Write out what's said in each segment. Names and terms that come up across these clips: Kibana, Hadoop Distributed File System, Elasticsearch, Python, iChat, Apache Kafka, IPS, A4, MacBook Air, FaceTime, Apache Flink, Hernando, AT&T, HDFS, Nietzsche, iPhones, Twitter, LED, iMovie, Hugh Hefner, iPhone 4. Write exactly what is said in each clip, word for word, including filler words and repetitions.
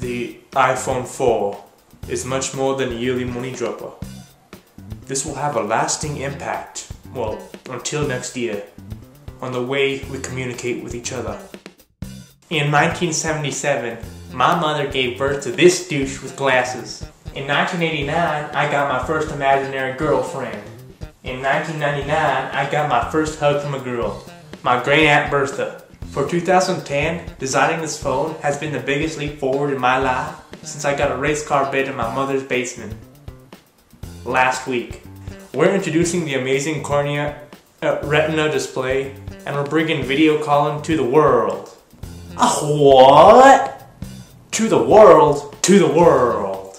the iPhone four is much more than a yearly money dropper. This will have a lasting impact, well, until next year, on the way we communicate with each other. In nineteen seventy-seven, my mother gave birth to this douche with glasses. In nineteen eighty-nine, I got my first imaginary girlfriend. In nineteen ninety-nine, I got my first hug from a girl, my great aunt Bertha. For two thousand ten, designing this phone has been the biggest leap forward in my life since I got a race car bed in my mother's basement last week. We're introducing the amazing cornea uh, retina display, and we're bringing video calling to the world. Oh, what? To the world, to the world.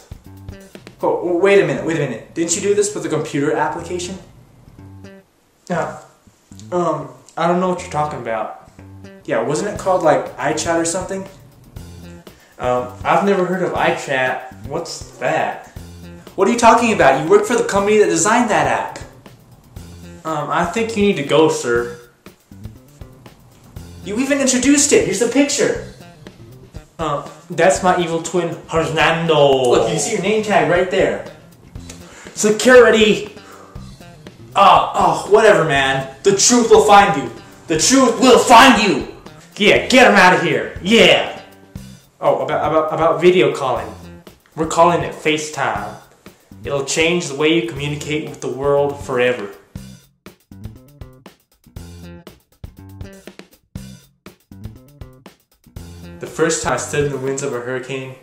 Oh, wait a minute, wait a minute. Didn't you do this with a computer application? No. Um, I don't know what you're talking about. Yeah, wasn't it called like iChat or something? Um, I've never heard of iChat. What's that? What are you talking about? You work for the company that designed that app. Um, I think you need to go, sir. You even introduced it. Here's the picture. Um, that's my evil twin, Hernando. Look, you see your name tag right there. Security. Oh, oh, whatever, man. The truth will find you. The truth will find you. Yeah, get him out of here. Yeah. Oh, about about about video calling. We're calling it FaceTime. It'll change the way you communicate with the world forever. The first time I stood in the winds of a hurricane,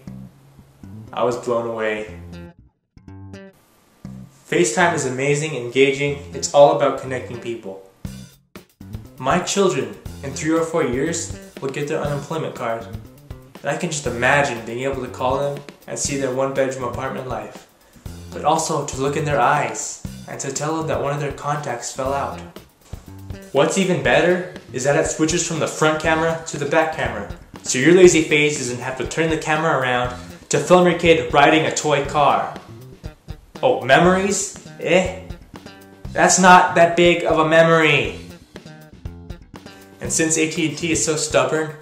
I was blown away. FaceTime is amazing, engaging. It's all about connecting people. My children, in three or four years, will get their unemployment card. And I can just imagine being able to call them and see their one-bedroom apartment life. But also to look in their eyes and to tell them that one of their contacts fell out. What's even better is that it switches from the front camera to the back camera. So your lazy face doesn't have to turn the camera around to film your kid riding a toy car. Oh, memories? Eh? That's not that big of a memory. And since A T and T is so stubborn,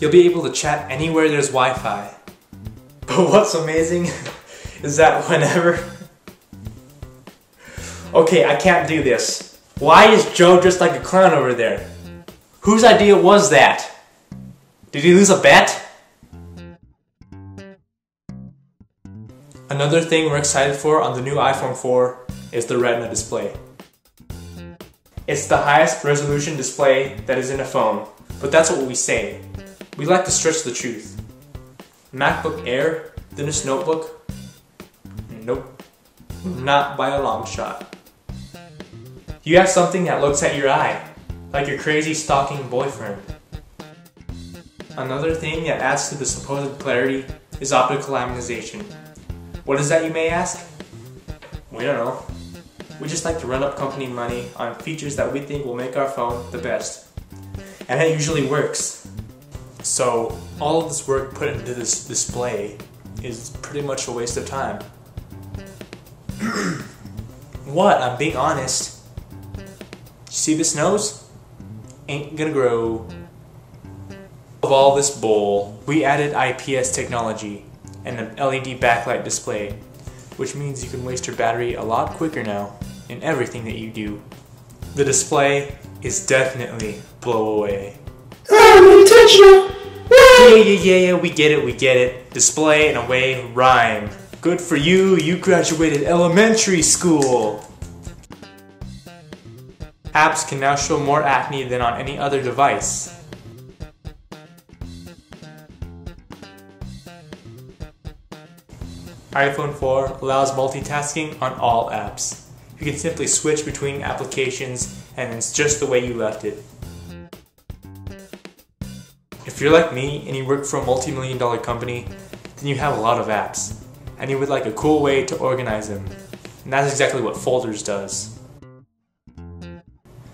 you'll be able to chat anywhere there's Wi-Fi. But what's amazing is that whenever... Okay, I can't do this. Why is Joe dressed like a clown over there? Whose idea was that? Did he lose a bet? Another thing we're excited for on the new iPhone four is the Retina display. It's the highest resolution display that is in a phone, but that's what we say. We like to stretch the truth. MacBook Air, thinnest notebook? Nope. Not by a long shot. You have something that looks at your eye, like your crazy stalking boyfriend. Another thing that adds to the supposed clarity is optical ionization. What is that, you may ask? We don't know. We just like to run up company money on features that we think will make our phone the best. And it usually works. So all of this work put into this display is pretty much a waste of time. What? I'm being honest. See this nose? Ain't gonna grow. Of all this bowl, we added I P S technology and an L E D backlight display, which means you can waste your battery a lot quicker now in everything that you do. The display is definitely blow away. Oh, yeah, yeah, yeah, yeah, we get it, we get it. Display and away rhyme. Good for you, you graduated elementary school. Apps can now show more acne than on any other device. iPhone four allows multitasking on all apps. You can simply switch between applications and it's just the way you left it. If you're like me and you work for a multi-million dollar company, then you have a lot of apps and you would like a cool way to organize them. And that's exactly what Folders does.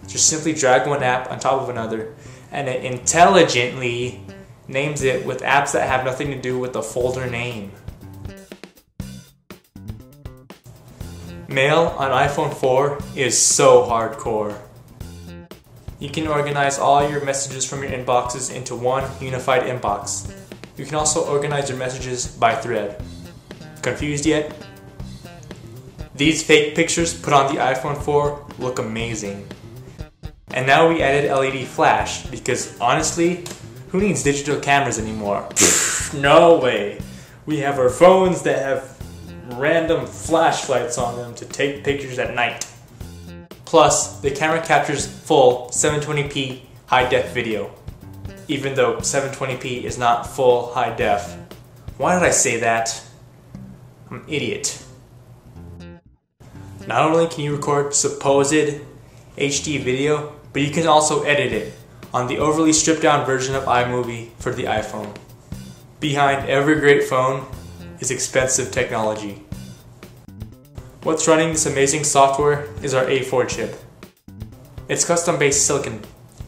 Just simply drag one app on top of another and it intelligently names it with apps that have nothing to do with the folder name. Mail on iPhone four is so hardcore. You can organize all your messages from your inboxes into one unified inbox. You can also organize your messages by thread. Confused yet? These fake pictures put on the iPhone four look amazing. And now we added L E D flash because honestly, who needs digital cameras anymore? No way! We have our phones that have random flashlights on them to take pictures at night. Plus, the camera captures full seven twenty p high-def video, even though seven twenty p is not full high-def. Why did I say that? I'm an idiot. Not only can you record supposed H D video, but you can also edit it on the overly stripped-down version of iMovie for the iPhone. Behind every great phone is expensive technology. What's running this amazing software is our A four chip. It's custom-based silicon,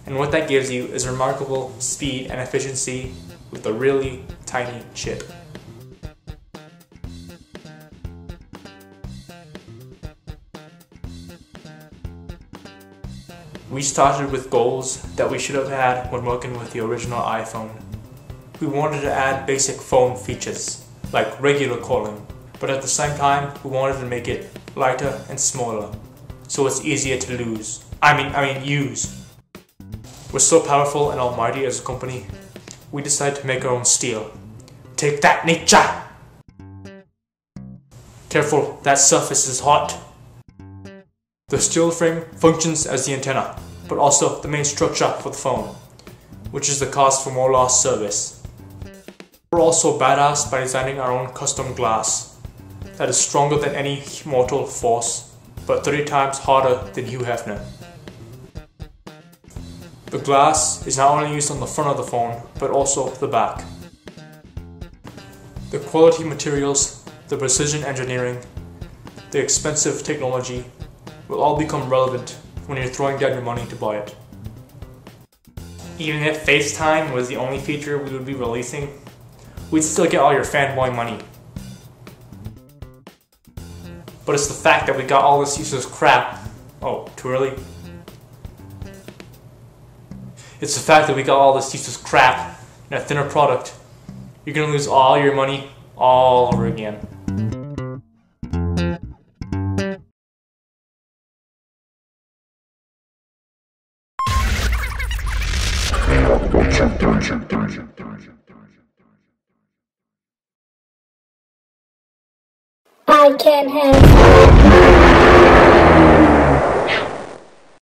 and what that gives you is remarkable speed and efficiency with a really tiny chip. We started with goals that we should have had when working with the original iPhone. We wanted to add basic phone features, like regular calling, but at the same time, we wanted to make it lighter and smaller, so it's easier to lose. I mean, I mean, use. We're so powerful and almighty as a company, we decided to make our own steel. Take that, Nietzsche! Careful, that surface is hot. The steel frame functions as the antenna, but also the main structure for the phone, which is the cause for more lost service. We're also badass by designing our own custom glass that is stronger than any mortal force, but thirty times harder than Hugh Hefner. The glass is not only used on the front of the phone, but also the back. The quality materials, the precision engineering, the expensive technology will all become relevant when you're throwing down your money to buy it. Even if FaceTime was the only feature we would be releasing, we'd still get all your fanboy money. But it's the fact that we got all this useless crap. Oh, too early? It's the fact that we got all this useless crap in a thinner product. You're gonna lose all your money all over again. I can't have